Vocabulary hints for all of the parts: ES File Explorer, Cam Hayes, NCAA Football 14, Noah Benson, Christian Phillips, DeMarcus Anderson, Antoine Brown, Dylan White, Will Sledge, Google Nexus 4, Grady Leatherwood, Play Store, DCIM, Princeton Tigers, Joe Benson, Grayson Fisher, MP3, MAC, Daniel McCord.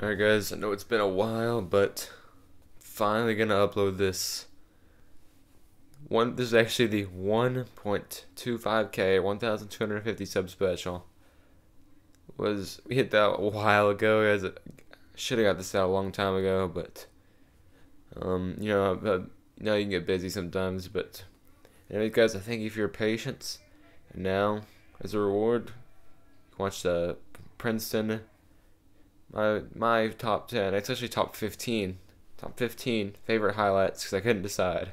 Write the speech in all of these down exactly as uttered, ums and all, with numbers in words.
Alright guys, I know it's been a while, but finally gonna upload this. One this is actually the one point two five K one thousand two hundred fifty sub special. Was we hit that a while ago, guys. Should have got this out a long time ago, but um you know, I, I, now you can get busy sometimes, but anyway guys, I thank you for your patience. And now as a reward, you can watch the Princeton My, my top ten, it's actually top fifteen, top fifteen favorite highlights, because I couldn't decide,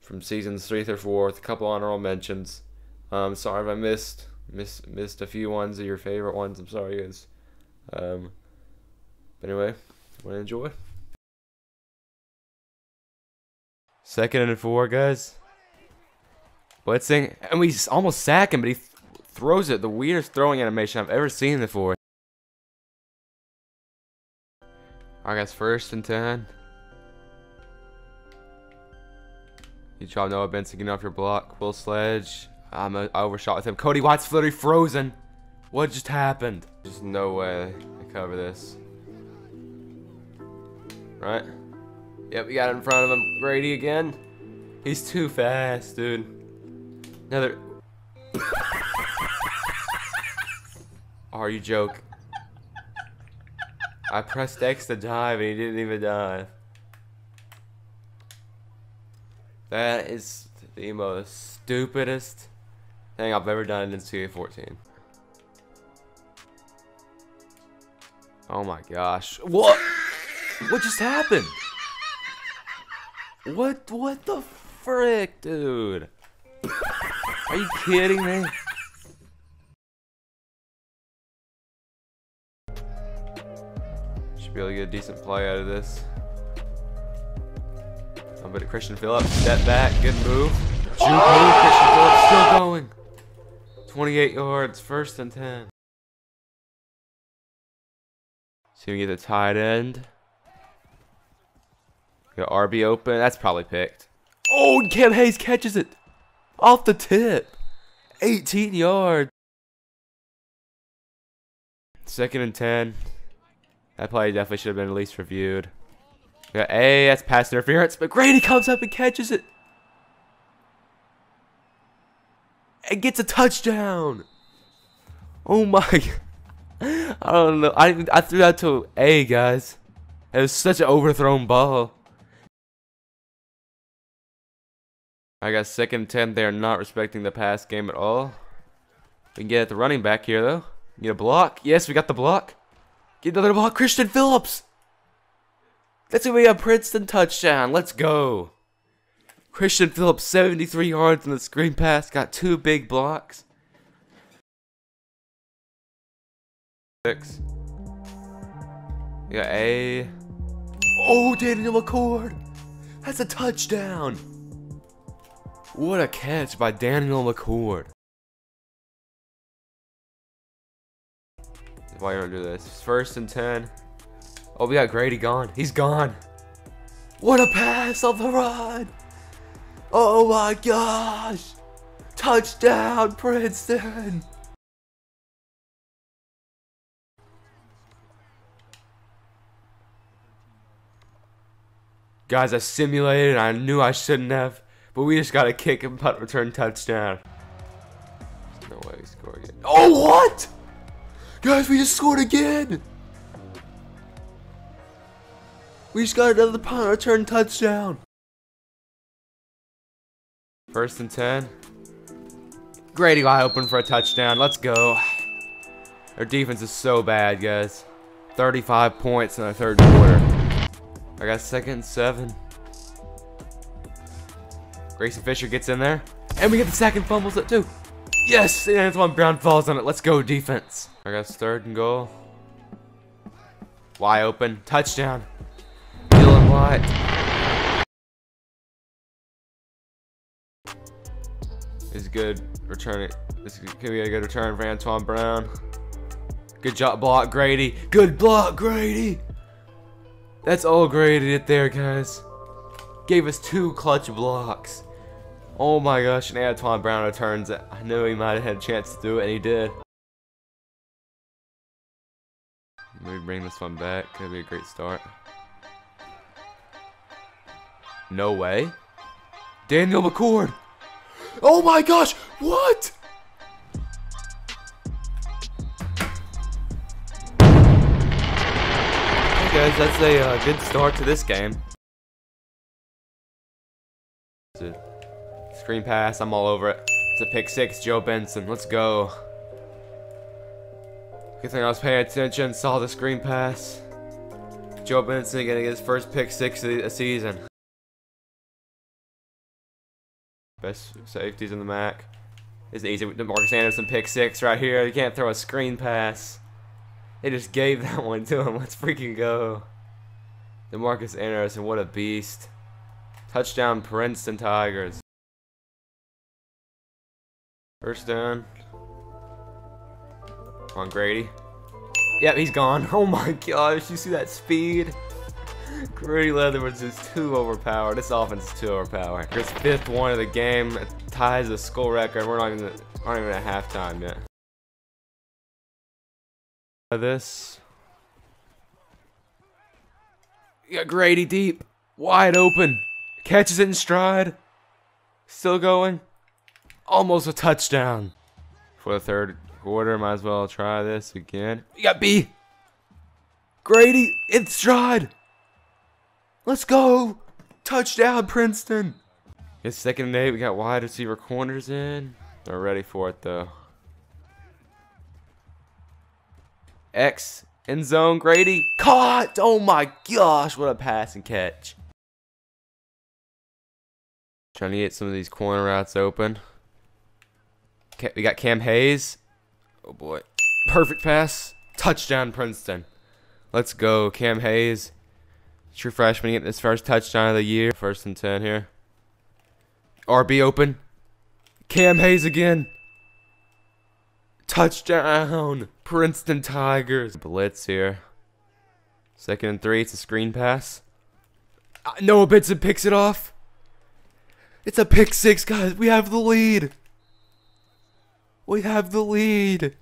from seasons three through four, with a couple honorable mentions. Um, sorry if I missed, missed, missed a few ones of your favorite ones. I'm sorry guys. Um, but anyway, want to enjoy? Second and four, guys. Blitzing, and we almost sack him, but he th throws it. The weirdest throwing animation I've ever seen before. Alright guys, first and ten. You drop Noah Benson, getting off your block. Will Sledge, I'm a, I overshot with him. Cody White's literally frozen. What just happened? There's no way I cover this. Right? Yep, we got it in front of him. Brady again. He's too fast, dude. Another. Are you joking? I pressed X to dive and he didn't even dive. That is the most stupidest thing I've ever done in N C A A fourteen. Oh my gosh. What? What just happened? What? What the frick, dude? Are you kidding me? Be able to get a decent play out of this. I'm going to Christian Phillips, step back, good move. Juke oh! move, Christian Phillips still going. twenty-eight yards, first and ten. See if we get the tight end. Got R B open, that's probably picked. Oh, and Cam Hayes catches it off the tip. eighteen yards. Second and ten. That play definitely should have been at least reviewed. We got A, that's pass interference, but Grady comes up and catches it. And gets a touchdown. Oh my. I don't know. I, I threw that to A, guys. It was such an overthrown ball. I got second and ten. They are not respecting the pass game at all. We can get at the running back here, though. Get a block. Yes, we got the block. Get another ball, Christian Phillips. That's gonna be a Princeton touchdown. Let's go. Christian Phillips, seventy-three yards on the screen pass. Got two big blocks. Six. We got A. Oh, Daniel McCord. That's a touchdown. What a catch by Daniel McCord. Why you don't do this? First and ten. Oh, we got Grady gone. He's gone. What a pass off the run! Oh my gosh! Touchdown, Princeton! Guys, I simulated. I knew I shouldn't have, but we just got a kick and punt return touchdown. There's no way we score again. Oh, what? Guys, we just scored again! We just got another punt return touchdown! First and ten. Grady wide open for a touchdown, let's go. Our defense is so bad, guys. thirty-five points in the third quarter. I got second and seven. Grayson Fisher gets in there. And we get the sack and fumbles it too. Yes, and Antoine Brown falls on it. Let's go, defense. I got third and goal. Wide open. Touchdown. Dylan White. This is good return. This could be a good return for Antoine Brown. Good job, block, Grady. Good block, Grady. That's all Grady did there, guys. Gave us two clutch blocks. Oh my gosh, and Antoine Brown returns it. I knew he might have had a chance to do it, and he did. Maybe bring this one back. Could be a great start. No way. Daniel McCord. Oh my gosh. What? Guys, that's a uh, good start to this game. Screen pass, I'm all over it. It's a pick six, Joe Benson. Let's go. Good thing I was paying attention, saw the screen pass. Joe Benson gonna get his first pick six of the season. Best safeties in the M A C. It's easy with Marcus Anderson pick six right here. You can't throw a screen pass. They just gave that one to him. Let's freaking go. DeMarcus Anderson, what a beast. Touchdown, Princeton Tigers. First down. Come on, Grady. Yep, he's gone. Oh my gosh, you see that speed? Grady Leatherwood's is too overpowered. This offense is too overpowered. It's fifth one of the game. It ties the school record. We're not even, not even at halftime yet. This. Yeah, Grady deep. Wide open. Catches it in stride. Still going. Almost a touchdown. For the third quarter, might as well try this again. You got B. Grady in stride. Let's go. Touchdown, Princeton. It's second and eight. We got wide receiver corners in. They're ready for it, though. X, end zone, Grady, caught! Oh my gosh, what a pass and catch. Trying to get some of these corner routes open. We got Cam Hayes. Oh boy. Perfect pass. Touchdown, Princeton. Let's go, Cam Hayes. True freshman, getting his first touchdown of the year. First and ten here. R B open. Cam Hayes again. Touchdown, Princeton Tigers. Blitz here. Second and three. It's a screen pass. Noah Benson picks it off. It's a pick six, guys. We have the lead. We have the lead.